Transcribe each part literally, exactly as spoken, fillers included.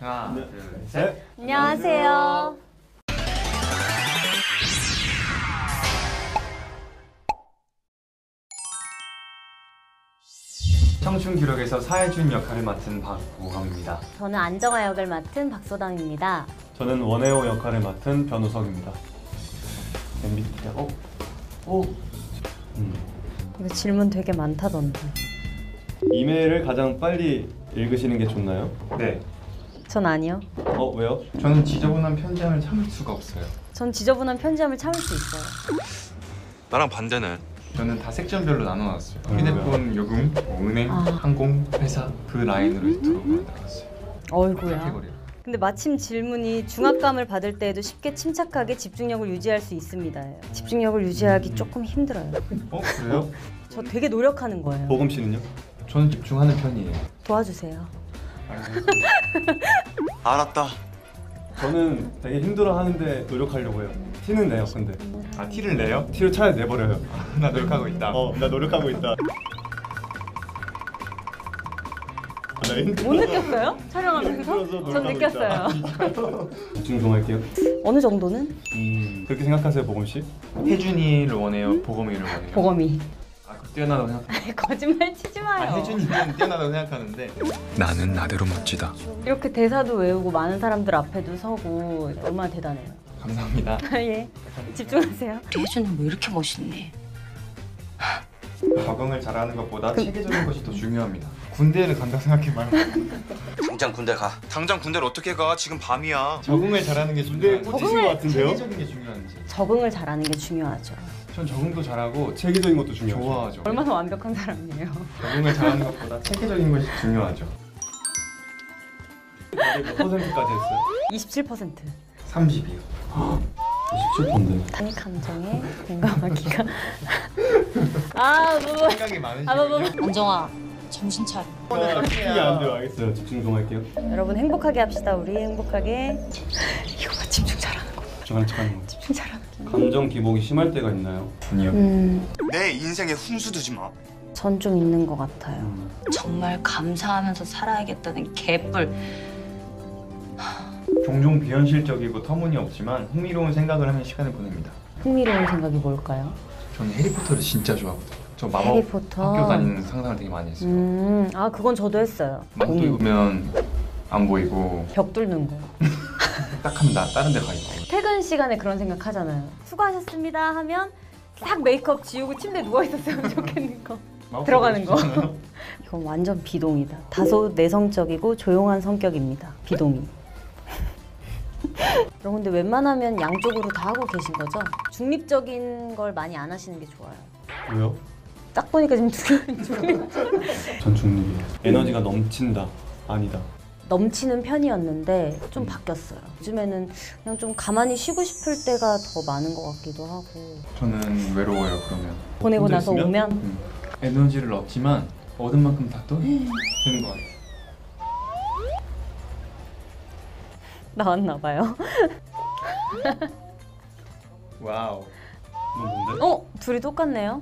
하나, 둘, 셋. 안녕하세요. 청춘 기록에서 사해준 역할을 맡은 박보검입니다. 저는 안정아 역을 맡은 박소담입니다. 저는 원혜호 역할을 맡은 변우석입니다. 엠비티아이 어? 어? 음. 이거 질문 되게 많다던데. 이메일을 가장 빨리 읽으시는 게 좋나요? 네. 전 아니요. 어? 왜요? 저는 지저분한 편지함을 참을 수가 없어요. 전 지저분한 편지함을 참을 수 있어요. 나랑 반대네. 저는 다 섹션별로 나눠놨어요. 음. 휴대폰 요금, 뭐 은행, 아. 항공, 회사 그 라인으로 두루 나눠놨어요. 어이구야. 근데 마침 질문이 중압감을 받을 때에도 쉽게 침착하게 집중력을 유지할 수 있습니다. 집중력을 유지하기 음. 조금 힘들어요. 어? 그래요? 저 되게 노력하는 거예요. 보검 씨는요? 저는 집중하는 편이에요. 도와주세요. 알았다. 저는 되게 힘들어하는데 노력하려고 해요. 티는 내요, 근데. 아, 티를 내요? 티를 차라리 내버려요. 나 노력하고 있다. 어, 나 노력하고 있다. 나 힘들어. 못 느꼈어요? 촬영하면서? 전 느꼈어요. 아, 집중 좀 할게요. 어느 정도는? 음, 그렇게 생각하세요, 보검 씨? 혜준이를 원해요, 음? 보검이를 원해요? 보검이. 뛰어나다고 생각해. 거짓말 치지 마요. 혜준이는 뛰어나다고 생각하는데 나는 나대로 멋지다. 이렇게 대사도 외우고 많은 사람들 앞에도 서고 얼마나 대단해요. 감사합니다. 예. 집중하세요. 혜준은 뭐 이렇게 멋있니? 적응을 잘하는 것보다 그... 체계적인 것이 더 중요합니다. 군대를 간다 생각해 말고. 당장 군대 가. 당장 군대를 어떻게 가? 지금 밤이야. 적응을 잘하는 게 중요한. 적응을... 것 같은데요? 체계적인 게 중요한지. 적응을 잘하는 게 중요하죠. 전 적응도 잘하고 체계적인 것도 중요하죠. 좋아하죠. 얼마나 완벽한 사람이에요. 적응을 잘하는 것보다 체계적인 것이 중요하죠. 몇 퍼센트까지 했어요? 이십칠 퍼센트. 삼십이요. 이십칠 퍼센트인데. 타니 감정에 공감하기가. 아, 뭐. 생각이 많으시죠? 아, 뭐, 뭐. 안정아, 정신 차려. 아, 이게 안 돼요. 알겠어요. 집중 좀 할게요. 여러분 행복하게 합시다. 우리 행복하게. 이거 봐, 집중 잘하는 거. 집중 잘하는 거. 집중 잘하는 거. 감정 기복이 심할 때가 있나요? 아니요. 음. 내 인생에 훈수 두지 마. 전 좀 있는 것 같아요. 음. 정말 감사하면서 살아야겠다는 개뿔. 종종 비현실적이고 터무니없지만 흥미로운 생각을 하는 시간을 보냅니다. 흥미로운 생각이 뭘까요? 저는 해리포터를 진짜 좋아하거든요. 저 마법 해리포터. 학교 다니는 상상을 되게 많이 했어요. 음. 아 그건 저도 했어요. 망토 입으면 안 보이고 벽 뚫는 거. 딱 합니다. 다른 데 가 있고. 퇴근 시간에 그런 생각 하잖아요. 수고하셨습니다 하면 싹 메이크업 지우고 침대에 누워있었으면 좋겠는 거. 들어가는 거. 이건 완전 비동이다. 다소 내성적이고 조용한 성격입니다. 비동이. 여러분 근데 웬만하면 양쪽으로 다 하고 계신 거죠? 중립적인 걸 많이 안 하시는 게 좋아요. 왜요? 딱 보니까 지금 두 중립. 전 중립이에요. 에너지가 넘친다. 아니다. 넘치는 편이었는데 좀 바뀌었어요. 요즘에는 그냥 좀 가만히 쉬고 싶을 때가 더 많은 것 같기도 하고. 저는 외로워요. 그러면 보내고 나서 있으면? 오면 음. 에너지를 얻지만 얻은 만큼 다 또 되는 것 같아요. 나왔나 봐요. 와우. 너 뭔데? 어? 둘이 똑같네요.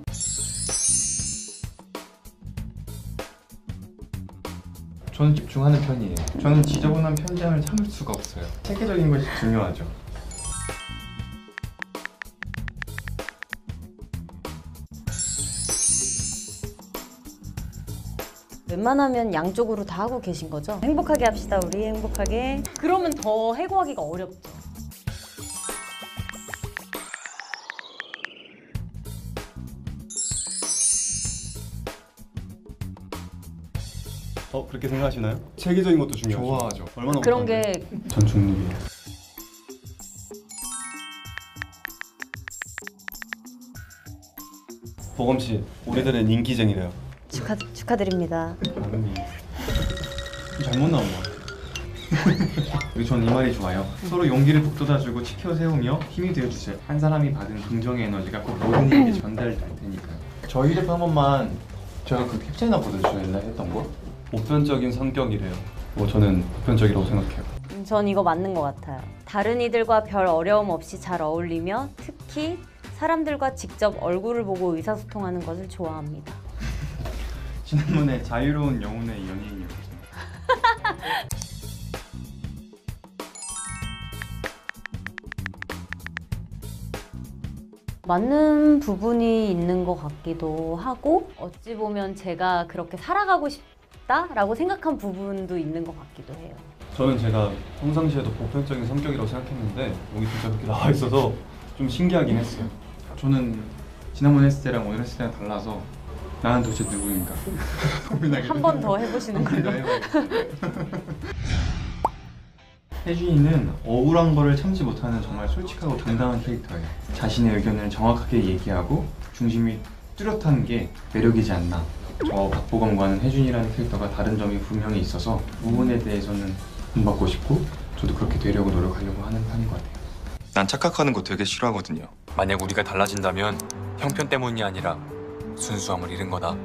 저는 집중하는 편이에요. 저는 지저분한 편지함을 참을 수가 없어요. 체계적인 것이 중요하죠. 웬만하면 양쪽으로 다 하고 계신 거죠? 행복하게 합시다, 우리 행복하게. 그러면 더 해고하기가 어렵죠. 어, 그렇게 생각하시나요? 체계적인 것도 중요하죠. 좋아하죠. 얼마나 그런 게... 전 중립이에요. 보검 씨, 우리들은 인기쟁이래요. 축하, 축하드립니다. 잘못 나온 거야. 저는 이 말이 좋아요. 서로 용기를 북돋아주고 치켜세우며 힘이 되어주세요. 한 사람이 받은 긍정의 에너지가 꼭 모든 이에게 전달될 테니까요. 저희 휴대폰 한 번만 제가 그 캡처해나 보내주셔야 했던 거? 보편적인 성격이래요. 뭐 저는 보편적이라고 생각해요. 음, 전 이거 맞는 것 같아요. 다른 이들과 별 어려움 없이 잘 어울리며 특히 사람들과 직접 얼굴을 보고 의사소통하는 것을 좋아합니다. 지난번에 자유로운 영혼의 연예인이었거든요. 맞는 부분이 있는 것 같기도 하고, 어찌 보면 제가 그렇게 살아가고 싶다라고 생각한 부분도 있는 것 같기도 해요. 저는 제가 평상시에도 보편적인 성격이라고 생각했는데 여기 진짜 그렇게 나와 있어서 좀 신기하긴 했어요. 저는 지난번에 했을 때랑 오늘 했을 때랑 달라서 나는 도대체 누구인가 한 번 더 해보시는 걸로. 혜준이는 억울한 거를 참지 못하는 정말 솔직하고 당당한 캐릭터예요. 자신의 의견을 정확하게 얘기하고 중심이 뚜렷한 게 매력이지 않나. 저 박보검과는 혜준이라는 캐릭터가 다른 점이 분명히 있어서 부분에 대해서는 본받고 싶고 저도 그렇게 되려고 노력하려고 하는 편인 것 같아요. 난 착각하는 거 되게 싫어하거든요. 만약 우리가 달라진다면 형편 때문이 아니라 순수함을 잃은 거다.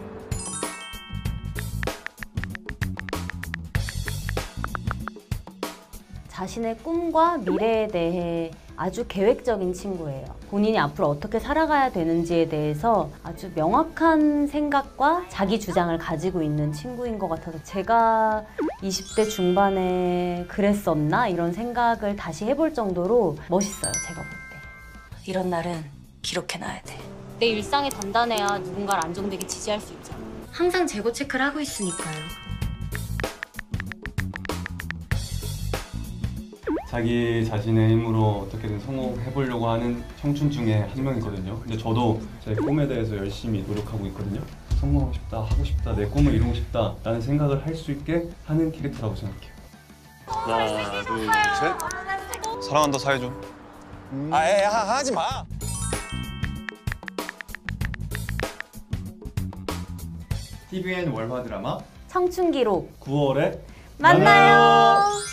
자신의 꿈과 미래에 대해 아주 계획적인 친구예요. 본인이 앞으로 어떻게 살아가야 되는지에 대해서 아주 명확한 생각과 자기 주장을 가지고 있는 친구인 것 같아서 제가 이십 대 중반에 그랬었나? 이런 생각을 다시 해볼 정도로 멋있어요, 제가 볼 때. 이런 날은 기록해놔야 돼. 내 일상에 단단해야 누군가를 안정되게 지지할 수 있잖아. 항상 재고 체크를 하고 있으니까요. 자기 자신의 힘으로 어떻게든 성공해보려고 하는 청춘 중에 한 명이거든요. 근데 저도 제 꿈에 대해서 열심히 노력하고 있거든요. 성공하고 싶다, 하고 싶다, 내 꿈을 이루고 싶다 라는 생각을 할 수 있게 하는 캐릭터라고 생각해요. 하나, 둘, 셋. 사랑한다, 사회줘. 음. 아, 에, 하, 하지 마! 티비엔 월화 드라마 청춘 기록 구월에 만나요! 만나요.